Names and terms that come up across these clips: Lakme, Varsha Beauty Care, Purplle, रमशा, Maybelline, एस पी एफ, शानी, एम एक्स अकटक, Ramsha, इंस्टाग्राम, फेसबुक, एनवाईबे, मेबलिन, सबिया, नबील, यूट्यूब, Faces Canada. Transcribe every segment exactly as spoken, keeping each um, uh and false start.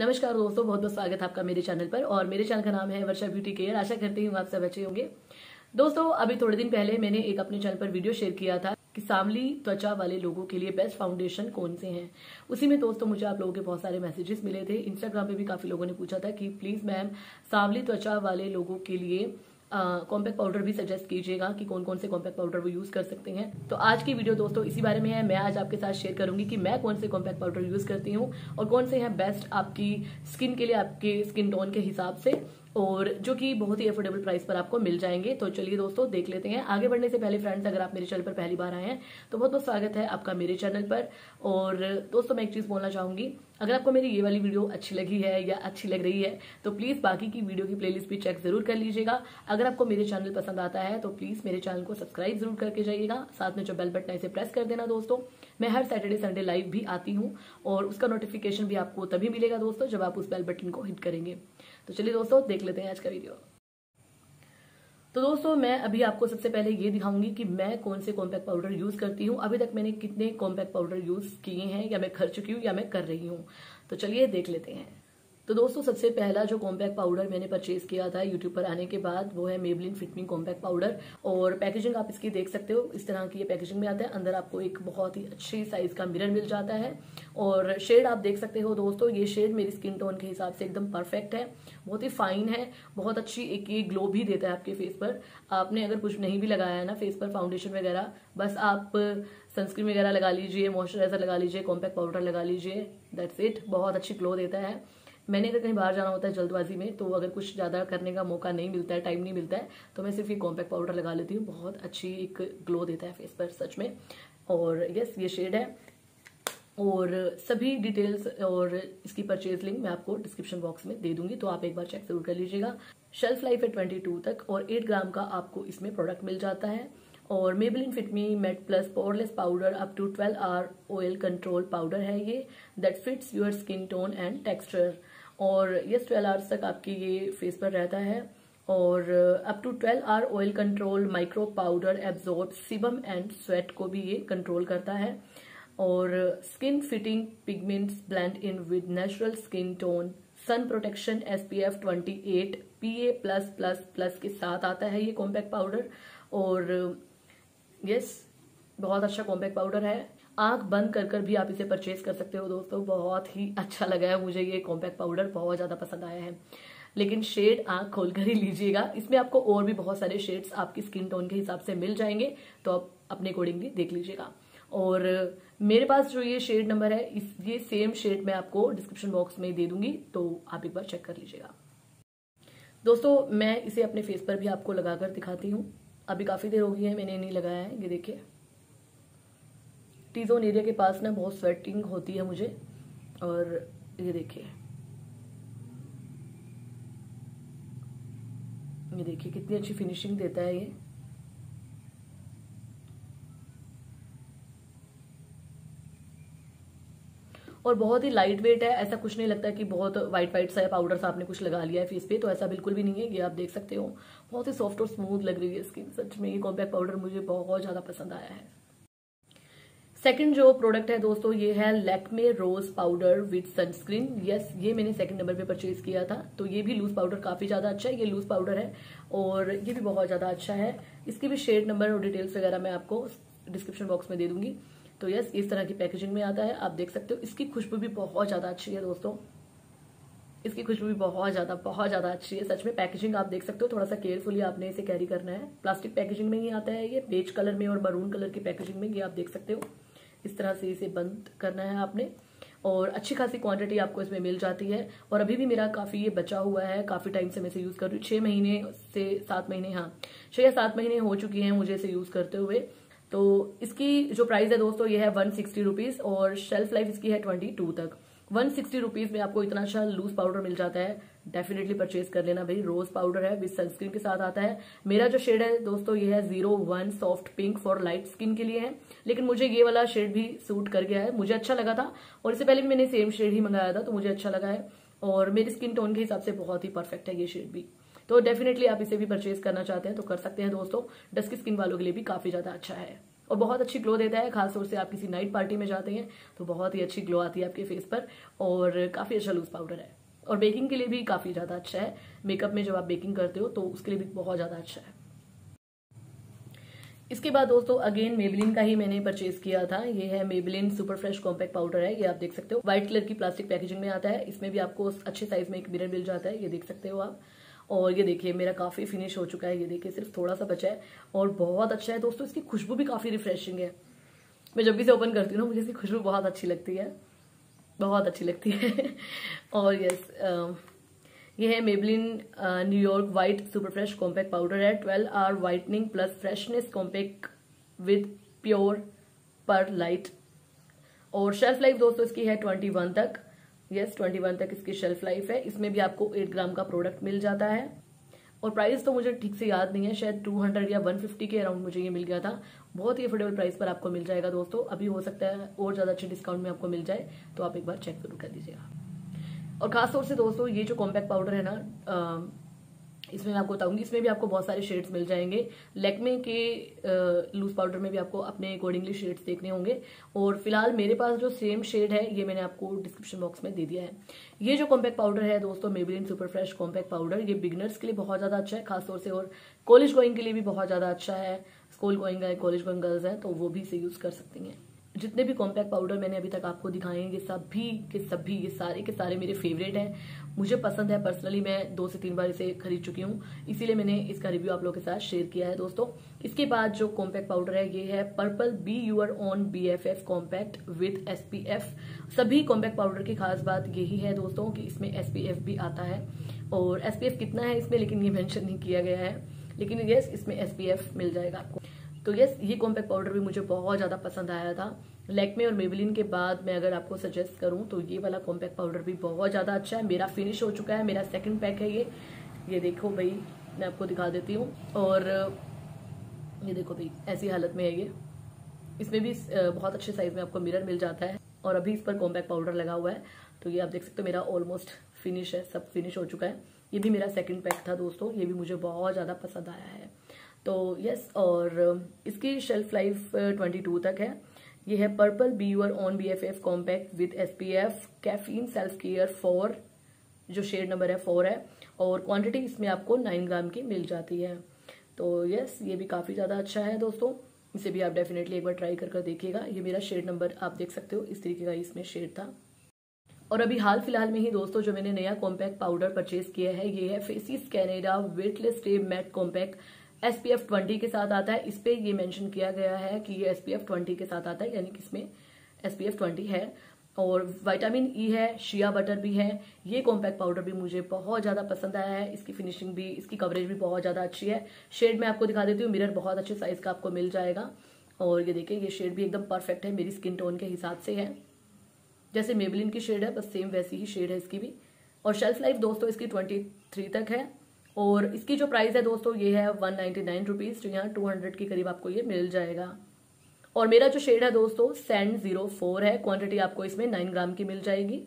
नमस्कार दोस्तों, बहुत बहुत स्वागत है आपका मेरे चैनल पर। और मेरे चैनल का नाम है वर्षा ब्यूटी केयर। आशा करती हूँ आप सब अच्छे होंगे। दोस्तों, अभी थोड़े दिन पहले मैंने एक अपने चैनल पर वीडियो शेयर किया था कि सांवली त्वचा वाले लोगों के लिए बेस्ट फाउंडेशन कौन से हैं। उसी में दोस्तों मुझे आप लोगों के बहुत सारे मैसेजेस मिले थे। इंस्टाग्राम पे भी काफी लोगों ने पूछा था कि प्लीज मैम सांवली त्वचा वाले लोगों के लिए कॉम्पैक्ट uh, पाउडर भी सजेस्ट कीजिएगा कि कौन कौन से कॉम्पैक्ट पाउडर वो यूज कर सकते हैं। तो आज की वीडियो दोस्तों इसी बारे में है। मैं आज आपके साथ शेयर करूंगी कि मैं कौन से कॉम्पैक्ट पाउडर यूज करती हूँ और कौन से हैं बेस्ट आपकी स्किन के लिए, आपके स्किन टोन के हिसाब से, और जो कि बहुत ही अफोर्डेबल प्राइस पर आपको मिल जाएंगे। तो चलिए दोस्तों देख लेते हैं। आगे बढ़ने से पहले फ्रेंड्स, अगर आप मेरे चैनल पर पहली बार आए हैं तो बहुत बहुत स्वागत है आपका मेरे चैनल पर। और दोस्तों मैं एक चीज बोलना चाहूंगी, अगर आपको मेरी ये वाली वीडियो अच्छी लगी है या अच्छी लग रही है तो प्लीज बाकी की वीडियो की प्लेलिस्ट भी चेक जरूर कर लीजिएगा। अगर आपको मेरे चैनल पसंद आता है तो प्लीज मेरे चैनल को सब्सक्राइब जरूर करके जाइएगा। साथ में जो बेल बटन है इसे प्रेस कर देना दोस्तों। मैं हर सैटरडे संडे लाइव भी आती हूँ और उसका नोटिफिकेशन भी आपको तभी मिलेगा दोस्तों जब आप उस बेल बटन को हिट करेंगे। तो चलिए दोस्तों देख लेते हैं आज का वीडियो। तो दोस्तों मैं अभी आपको सबसे पहले ये दिखाऊंगी कि मैं कौन से कॉम्पैक्ट पाउडर यूज करती हूँ, अभी तक मैंने कितने कॉम्पैक्ट पाउडर यूज किए हैं या मैं कर चुकी हूँ या मैं कर रही हूँ। तो चलिए देख लेते हैं। तो दोस्तों सबसे पहला जो कॉम्पैक्ट पाउडर मैंने परचेज किया था यूट्यूब पर आने के बाद वो है मेबलिन फिटमी कॉम्पैक्ट पाउडर। और पैकेजिंग आप इसकी देख सकते हो, इस तरह की ये पैकेजिंग में आता है। अंदर आपको एक बहुत ही अच्छे साइज का मिरर मिल जाता है और शेड आप देख सकते हो दोस्तों, ये शेड मेरी स्किन टोन के हिसाब से एकदम परफेक्ट है, बहुत ही फाइन है, बहुत अच्छी एक ये ग्लो भी देता है आपके फेस पर। आपने अगर कुछ नहीं भी लगाया है ना फेस पर, फाउंडेशन वगैरह, बस आप सनस्क्रीन वगैरह लगा लीजिए, मॉइस्चराइजर लगा लीजिए, कॉम्पैक्ट पाउडर लगा लीजिए, दैट्स इट, बहुत अच्छी ग्लो देता है। मैंने अगर कहीं बाहर जाना होता है जल्दबाजी में, तो अगर कुछ ज़्यादा करने का मौका नहीं मिलता है, टाइम नहीं मिलता है, तो मैं सिर्फ ये कॉम्पैक्ट पाउडर लगा लेती हूँ। बहुत अच्छी एक ग्लो देता है फेस पर सच में। और यस, ये शेड है और सभी डिटेल्स और इसकी परचेज लिंक मैं आपको डिस्क्रिप्शन बॉक्स में दे दूंगी, तो आप एक बार चेक जरूर कर लीजिएगा। शेल्फ लाइफ है ट्वेंटी टू तक और एट ग्राम का आपको इसमें प्रोडक्ट मिल जाता है। और मेबलिन Fit Me matte plus poreless powder up to twelve hour oil control powder है ये, that fits your skin tone and texture. और ये ट्वेल्व आवर्स तक आपके ये फेस पर रहता है। और up to twelve hour oil control micro powder absorb sebum and sweat को भी ये कंट्रोल करता है। और skin fitting pigments blend in with natural skin tone, sun protection SPF twenty eight PA plus plus plus के साथ आता है ये कॉम्पैक्ट पाउडर। और यस, बहुत अच्छा कॉम्पैक्ट पाउडर है। आंख बंद कर कर भी आप इसे परचेज कर सकते हो दोस्तों। बहुत ही अच्छा लगा है मुझे ये कॉम्पैक्ट पाउडर, बहुत ज़्यादा पसंद आया है, लेकिन शेड आंख खोल कर ही लीजिएगा। इसमें आपको और भी बहुत सारे शेड्स आपकी स्किन टोन के हिसाब से मिल जाएंगे, तो आप अपने अकॉर्डिंगली देख लीजिएगा। और मेरे पास जो ये शेड नंबर है, इस ये सेम शेड मैं आपको डिस्क्रिप्शन बॉक्स में दे दूंगी, तो आप एक बार चेक कर लीजिएगा। दोस्तों मैं इसे अपने फेस पर भी आपको लगाकर दिखाती हूँ। अभी काफ़ी देर हो गई है मैंने नहीं लगाया है। ये देखिए टी जोन एरिया के पास ना बहुत स्वेटिंग होती है मुझे, और ये देखिए ये देखिए कितनी अच्छी फिनिशिंग देता है ये। और बहुत ही लाइट वेट है, ऐसा कुछ नहीं लगता कि बहुत वाइट वाइट सा पाउडर सा आपने कुछ लगा लिया है फेस पे, तो ऐसा बिल्कुल भी नहीं है। ये आप देख सकते हो बहुत ही सॉफ्ट और स्मूथ लग रही है स्किन। सच में ये कॉम्पैक्ट पाउडर मुझे बहुत ज़्यादा पसंद आया है। सेकंड जो प्रोडक्ट है दोस्तों ये है Lakme rose powder with sunscreen. Yes, ये मैंने सेकंड नंबर पे परचेज किया था। तो ये भी लूज पाउडर काफ़ी ज़्यादा अच्छा है, ये लूज पाउडर है और ये भी बहुत ज़्यादा अच्छा है। इसकी भी शेड नंबर और डिटेल्स वगैरह मैं आपको डिस्क्रिप्शन बॉक्स में दे दूंगी। तो यस, इस तरह की पैकेजिंग में आता है, आप देख सकते हो। इसकी खुशबू भी बहुत ज़्यादा अच्छी है दोस्तों, इसकी खुशबू भी बहुत ज़्यादा बहुत ज़्यादा अच्छी है सच में। पैकेजिंग आप देख सकते हो, थोड़ा सा केयरफुली आपने इसे कैरी करना है। प्लास्टिक पैकेजिंग में ही आता है ये, बेज कलर में और मरून कलर की पैकेजिंग में। ये आप देख सकते हो इस तरह से इसे बंद करना है आपने, और अच्छी खासी क्वांटिटी आपको इसमें मिल जाती है। और अभी भी मेरा काफ़ी ये बचा हुआ है, काफ़ी टाइम से मैं इसे यूज़ कर रही हूँ, छः महीने से सात महीने हाँ छः या सात महीने हो चुकी हैं मुझे इसे यूज़ करते हुए। तो इसकी जो प्राइस है दोस्तों ये है वन सिक्सटी रुपीज़ और शेल्फ लाइफ इसकी है ट्वेंटी टू तक। वन सिक्सटी रुपीज़ में आपको इतना अच्छा लूज पाउडर मिल जाता है, डेफिनेटली परचेज कर लेना भाई। रोज पाउडर है, विद सनस्क्रीन के साथ आता है। मेरा जो शेड है दोस्तों ये है zero one soft pink for light skin के लिए है, लेकिन मुझे ये वाला शेड भी सूट कर गया है, मुझे अच्छा लगा था। और इससे पहले भी मैंने सेम शेड ही मंगाया था, तो मुझे अच्छा लगा है और मेरी स्किन टोन के हिसाब से बहुत ही परफेक्ट है ये शेड भी। तो डेफिनेटली आप इसे भी परचेज करना चाहते हैं तो कर सकते हैं दोस्तों, डस्की स्किन वालों के लिए भी काफ़ी ज़्यादा अच्छा है। और बहुत अच्छी ग्लो देता है, खासतौर से आप किसी नाइट पार्टी में जाते हैं तो बहुत ही अच्छी ग्लो आती है आपके फेस पर, और काफ़ी अच्छा लूज पाउडर है और बेकिंग के लिए भी काफ़ी ज़्यादा अच्छा है। मेकअप में जब आप बेकिंग करते हो तो उसके लिए भी बहुत ज़्यादा अच्छा है। इसके बाद दोस्तों अगेन मेबेलिन का ही मैंने परचेज किया था। ये है Maybelline super fresh compact powder है, ये आप देख सकते हो व्हाइट कलर की प्लास्टिक पैकेजिंग में आता है। इसमें भी आपको अच्छे साइज में एक मिरर मिल जाता है, ये देख सकते हो आप। और ये देखिए मेरा काफ़ी फिनिश हो चुका है, ये देखिए सिर्फ थोड़ा सा बचा है और बहुत अच्छा है दोस्तों। इसकी खुशबू भी काफ़ी रिफ्रेशिंग है, मैं जब भी इसे ओपन करती हूँ ना मुझे इसकी खुशबू बहुत अच्छी लगती है, बहुत अच्छी लगती है। और यस ये है Maybelline New York white super fresh compact powder है, twelve hour whitening plus freshness compact with pure pearl light. और शेल्फ लाइफ दोस्तों इसकी है इक्कीस तक, यस इक्कीस तक इसकी शेल्फ लाइफ है। इसमें भी आपको आठ ग्राम का प्रोडक्ट मिल जाता है और प्राइस तो मुझे ठीक से याद नहीं है, शायद दो सौ या एक सौ पचास के अराउंड मुझे ये मिल गया था। बहुत ही अफोर्डेबल प्राइस पर आपको मिल जाएगा दोस्तों, अभी हो सकता है और ज़्यादा अच्छे डिस्काउंट में आपको मिल जाए, तो आप एक बार चेक जरूर कर दीजिएगा। और खासतौर से दोस्तों ये जो कॉम्पैक्ट पाउडर है ना, इसमें मैं आपको बताऊंगी, इसमें भी आपको बहुत सारे शेड्स मिल जाएंगे। लैक्मे के लूज पाउडर में भी आपको अपने अकॉर्डिंगली शेड्स देखने होंगे, और फिलहाल मेरे पास जो सेम शेड है ये मैंने आपको डिस्क्रिप्शन बॉक्स में दे दिया है। ये जो कॉम्पैक्ट पाउडर है दोस्तों Maybelline super fresh compact powder, ये बिगिनर्स के लिए बहुत ज़्यादा अच्छा है खासतौर से, और कॉलेज गोइंग के लिए भी बहुत ज़्यादा अच्छा है। स्कूल गोइंग है, कॉलेज गोइंग गर्ल्स हैं तो वो भी इसे यूज़ कर सकती हैं। जितने भी कॉम्पैक्ट पाउडर मैंने अभी तक आपको दिखाए हैं ये सभी के सभी ये सारे के सारे मेरे फेवरेट हैं, मुझे पसंद है पर्सनली, मैं दो से तीन बार इसे खरीद चुकी हूँ, इसीलिए मैंने इसका रिव्यू आप लोगों के साथ शेयर किया है दोस्तों। इसके बाद जो कॉम्पैक्ट पाउडर है ये है purple be your own B F F compact with एस पी एफ। सभी कॉम्पैक्ट पाउडर की खास बात यही है दोस्तों कि इसमें एस पी एफ भी आता है, और एस पी एफ कितना है इसमें लेकिन ये मैंशन नहीं किया गया है, लेकिन यस इसमें एस पी एफ मिल जाएगा आपको। तो यस ये कॉम्पैक्ट पाउडर भी मुझे बहुत ज़्यादा पसंद आया था। लैक्मे और मेबेलिन के बाद मैं अगर आपको सजेस्ट करूं तो ये वाला कॉम्पैक्ट पाउडर भी बहुत ज़्यादा अच्छा है। मेरा फिनिश हो चुका है, मेरा सेकंड पैक है ये ये देखो भाई, मैं आपको दिखा देती हूँ। और ये देखो भाई ऐसी हालत में है ये, इसमें भी बहुत अच्छे साइज में आपको मिरर मिल जाता है और अभी इस पर कॉम्पैक्ट पाउडर लगा हुआ है। तो ये आप देख सकते हो मेरा ऑलमोस्ट फिनिश है, सब फिनिश हो चुका है। ये भी मेरा सेकेंड पैक था दोस्तों, ये भी मुझे बहुत ज़्यादा पसंद आया है। तो यस, और इसकी शेल्फ लाइफ बाईस तक है। ये है purple be your own B F F compact with एस पी एफ caffeine self care four, जो शेड नंबर है फोर है, और क्वांटिटी इसमें आपको नाइन ग्राम की मिल जाती है। तो यस ये भी काफ़ी ज़्यादा अच्छा है दोस्तों, इसे भी आप डेफिनेटली एक बार ट्राई कर कर देखिएगा। ये मेरा शेड नंबर आप देख सकते हो, इस तरीके का इसमें शेड था। और अभी हाल फिलहाल में ही दोस्तों जो मैंने नया कॉम्पैक्ट पाउडर परचेज किया है ये है faces Canada weightless day matte compact, एस पी एफ twenty के साथ आता है। इस पर ये मेंशन किया गया है कि ये एस पी एफ ट्वेंटी के साथ आता है, यानी कि इसमें एस पी एफ ट्वेंटी है। और विटामिन ई है, शिया बटर भी है। ये कॉम्पैक्ट पाउडर भी मुझे बहुत ज़्यादा पसंद आया है, इसकी फिनिशिंग भी, इसकी कवरेज भी बहुत ज़्यादा अच्छी है। शेड मैं आपको दिखा देती हूँ, मिरर बहुत अच्छे साइज का आपको मिल जाएगा। और ये देखिए ये शेड भी एकदम परफेक्ट है, मेरी स्किन टोन के हिसाब से है, जैसे मेबेलिन की शेड है बस सेम वैसी ही शेड है इसकी भी। और शेल्फ लाइफ दोस्तों इसकी ट्वेंटी थ्री तक है, और इसकी जो प्राइस है दोस्तों ये है वन नाइन्टी नाइन रुपीज़, तो यहाँ टू हंड्रेड के करीब आपको ये मिल जाएगा। और मेरा जो शेड है दोस्तों सैंड जीरो फोर है, क्वांटिटी आपको इसमें नाइन ग्राम की मिल जाएगी।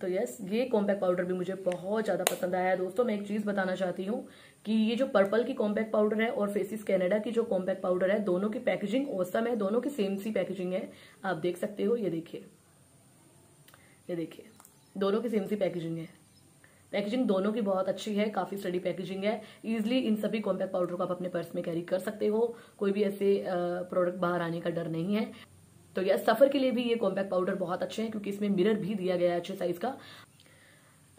तो यस ये कॉम्पैक्ट पाउडर भी मुझे बहुत ज़्यादा पसंद आया है दोस्तों। मैं एक चीज़ बताना चाहती हूँ कि ये जो पर्पल की कॉम्पैक्ट पाउडर है और फेसिस कैनेडा की जो कॉम्पैक्ट पाउडर है, दोनों की पैकेजिंग औसम है, दोनों की सेम सी पैकेजिंग है, आप देख सकते हो। ये देखिए ये देखिए दोनों की सेम सी पैकेजिंग है, पैकेजिंग दोनों की बहुत अच्छी है, काफ़ी स्टडी पैकेजिंग है। ईजिली इन सभी कॉम्पैक्ट पाउडर को आप अपने पर्स में कैरी कर सकते हो, कोई भी ऐसे प्रोडक्ट बाहर आने का डर नहीं है। तो यह सफ़र के लिए भी ये कॉम्पैक्ट पाउडर बहुत अच्छे हैं क्योंकि इसमें मिरर भी दिया गया है अच्छे साइज़ का।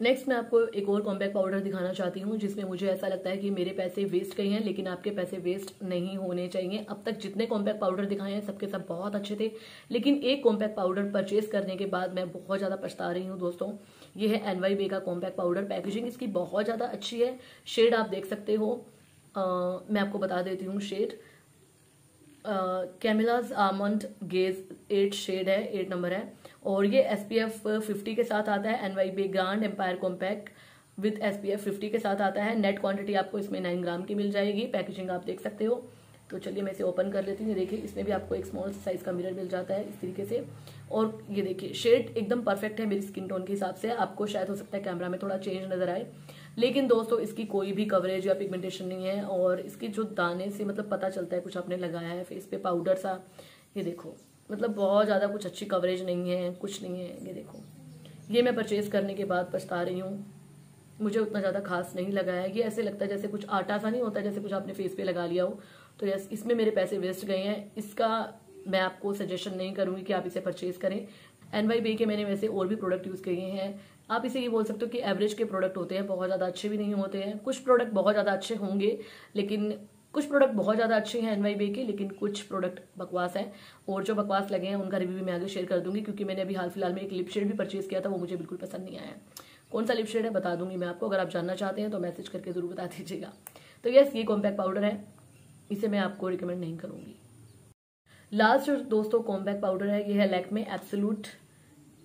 नेक्स्ट मैं आपको एक और कॉम्पैक्ट पाउडर दिखाना चाहती हूँ जिसमें मुझे ऐसा लगता है कि मेरे पैसे वेस्ट गए हैं, लेकिन आपके पैसे वेस्ट नहीं होने चाहिए। अब तक जितने कॉम्पैक्ट पाउडर दिखाए हैं सबके सब बहुत अच्छे थे, लेकिन एक कॉम्पैक्ट पाउडर परचेज करने के बाद मैं बहुत ज़्यादा पछता रही हूँ दोस्तों। ये है एनवाईबे का कॉम्पैक्ट पाउडर, पैकेजिंग इसकी बहुत ज़्यादा अच्छी है, शेड आप देख सकते हो। आ, मैं आपको बता देती हूँ shade, कैमिलाज almond beige eight shade है, एट नंबर है, और ये एस पी एफ फिफ्टी के साथ आता है। एनवाईबे grand empire compact with एस पी एफ fifty के साथ आता है। नेट क्वांटिटी आपको इसमें नाइन ग्राम की मिल जाएगी, पैकेजिंग आप देख सकते हो। तो चलिए मैं इसे ओपन कर लेती हूँ। ये देखिए इसमें भी आपको एक स्मॉल साइज का मिरर मिल जाता है इस तरीके से, और ये देखिए शेड एकदम परफेक्ट है मेरी स्किन टोन के हिसाब से। आपको शायद हो सकता है कैमरा में थोड़ा चेंज नजर आए, लेकिन दोस्तों इसकी कोई भी कवरेज या पिगमेंटेशन नहीं है और इसके जो दाने से मतलब पता चलता है कुछ आपने लगाया है फेस पे पाउडर सा, ये देखो मतलब बहुत ज़्यादा कुछ अच्छी कवरेज नहीं है, कुछ नहीं है। ये देखो, ये मैं परचेज करने के बाद पछता रही हूँ, मुझे उतना ज़्यादा खास नहीं लगा है। ये ऐसे लगता है जैसे कुछ आटा सा नहीं होता, जैसे कुछ आपने फेस पे लगा लिया हो। तो यस, इसमें मेरे पैसे वेस्ट गए हैं। इसका मैं आपको सजेशन नहीं करूँगी कि आप इसे परचेज करें। एनवाईबे के मैंने वैसे और भी प्रोडक्ट यूज़ किए हैं। आप इसे ये बोल सकते हो कि एवरेज के प्रोडक्ट होते हैं, बहुत ज़्यादा अच्छे भी नहीं होते हैं। कुछ प्रोडक्ट बहुत ज़्यादा अच्छे होंगे, लेकिन कुछ प्रोडक्ट बहुत ज़्यादा अच्छे हैं एनवाईबे के, लेकिन कुछ प्रोडक्ट बकवास हैं। और जो बकवास लगे हैं उनका रिव्यू भी मैं आगे शेयर कर दूंगी, क्योंकि मैंने अभी हाल फिलहाल में एक लिप शेड भी परचेज़ किया था, वो मुझे बिल्कुल पसंद नहीं आया। कौन सा लिप शेड है बता दूंगी मैं आपको, अगर आप जानना चाहते हैं तो मैसेज करके ज़रूर बता दीजिएगा। तो यस, ये कॉम्पैक्ट पाउडर है, इसे मैं आपको रिकमेंड नहीं करूँगी। लास्ट दोस्तों कॉम्पैक्ट पाउडर है, ये है Lakme absolute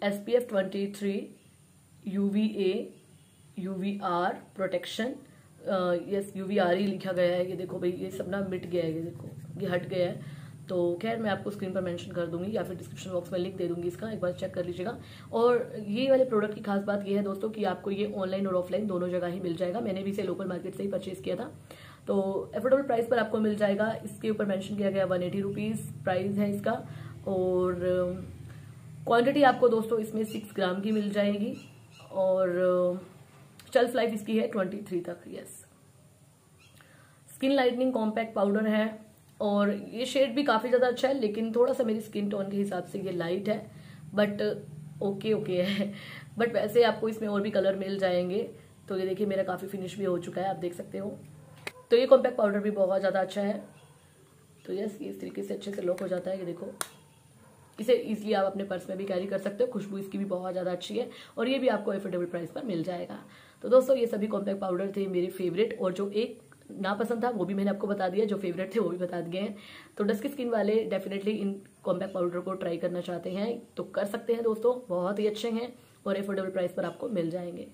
एस पी एफ twenty three U V A U V R protection. Yes, U V R ही लिखा गया है। ये देखो भाई, ये सब ना मिट गया है, ये देखो ये हट गया है। तो खैर मैं आपको स्क्रीन पर मेंशन कर दूंगी या फिर डिस्क्रिप्शन बॉक्स में लिंक दे दूंगी, इसका एक बार चेक कर लीजिएगा। और ये वाले प्रोडक्ट की खास बात ये है दोस्तों कि आपको ये ऑनलाइन और ऑफलाइन दोनों जगह ही मिल जाएगा। मैंने भी इसे लोकल मार्केट से ही परचेज किया था, तो एफोर्डेबल प्राइस पर आपको मिल जाएगा। इसके ऊपर मेंशन किया गया वन एटी रुपीज़ प्राइस है इसका, और क्वान्टिटी आपको दोस्तों इसमें सिक्स ग्राम की मिल जाएगी और शेल्फ लाइफ इसकी है तेईस तक। Yes, skin lightening compact powder है और ये शेड भी काफ़ी ज़्यादा अच्छा है, लेकिन थोड़ा सा मेरी स्किन टोन के हिसाब से ये लाइट है, बट ओके ओके है। बट वैसे आपको इसमें और भी कलर मिल जाएंगे। तो ये देखिए, मेरा काफ़ी फिनिश भी हो चुका है, आप देख सकते हो। तो ये कॉम्पैक्ट पाउडर भी बहुत ज़्यादा अच्छा है। तो यस, ये इस तरीके से अच्छे से लॉक हो जाता है। ये देखो, इसे इजीली आप अपने पर्स में भी कैरी कर सकते हो। खुशबू इसकी भी बहुत ज़्यादा अच्छी है और ये भी आपको एफोर्डेबल प्राइस पर मिल जाएगा। तो दोस्तों ये सभी कॉम्पैक्ट पाउडर थे मेरे फेवरेट, और जो एक नापसंद था वो भी मैंने आपको बता दिया, जो फेवरेट थे वो भी बता दिए हैं। तो डस्की स्किन वाले डेफिनेटली इन कॉम्पैक्ट पाउडर को ट्राई करना चाहते हैं तो कर सकते हैं दोस्तों, बहुत ही अच्छे हैं और एफोर्डेबल प्राइस पर आपको मिल जाएंगे।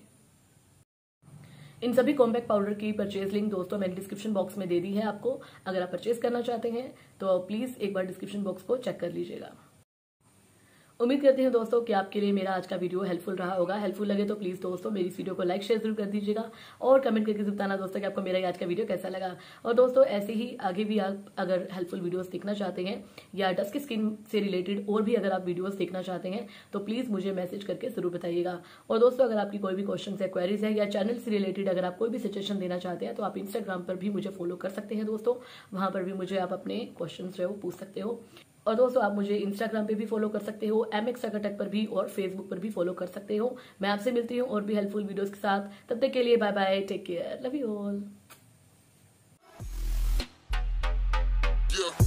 इन सभी कॉम्पैक्ट पाउडर की परचेज लिंक दोस्तों मैंने डिस्क्रिप्शन बॉक्स में दे दी है आपको। अगर आप परचेज करना चाहते हैं तो प्लीज़ एक बार डिस्क्रिप्शन बॉक्स को चेक कर लीजिएगा। उम्मीद करती हूँ दोस्तों कि आपके लिए मेरा आज का वीडियो हेल्पफुल रहा होगा। हेल्पफुल लगे तो प्लीज़ दोस्तों मेरी इस वीडियो को लाइक शेयर जरूर कर दीजिएगा और कमेंट करके बताना दोस्तों कि आपको मेरा आज का वीडियो कैसा लगा। और दोस्तों ऐसे ही आगे भी आप अगर हेल्पफुल वीडियोस देखना चाहते हैं या डस्की स्किन से रिलेटेड और भी अगर आप वीडियोस देखना चाहते हैं तो प्लीज़ मुझे मैसेज करके जरूर बताइएगा। और दोस्तों अगर आपकी कोई भी क्वेश्चन है, क्वेरीज है या चैनल से रिलेटेड अगर आप कोई भी सजेशन देना चाहते हैं तो आप इंस्टाग्राम पर भी मुझे फॉलो कर सकते हैं दोस्तों, वहाँ पर भी मुझे आप अपने क्वेश्चन जो है वो पूछ सकते हो। और दोस्तों आप मुझे इंस्टाग्राम पे भी फॉलो कर सकते हो, एम एक्स अकटक पर भी और फेसबुक पर भी फॉलो कर सकते हो। मैं आपसे मिलती हूँ और भी हेल्पफुल वीडियोस के साथ। तब तक के लिए bye bye, take care, love you all.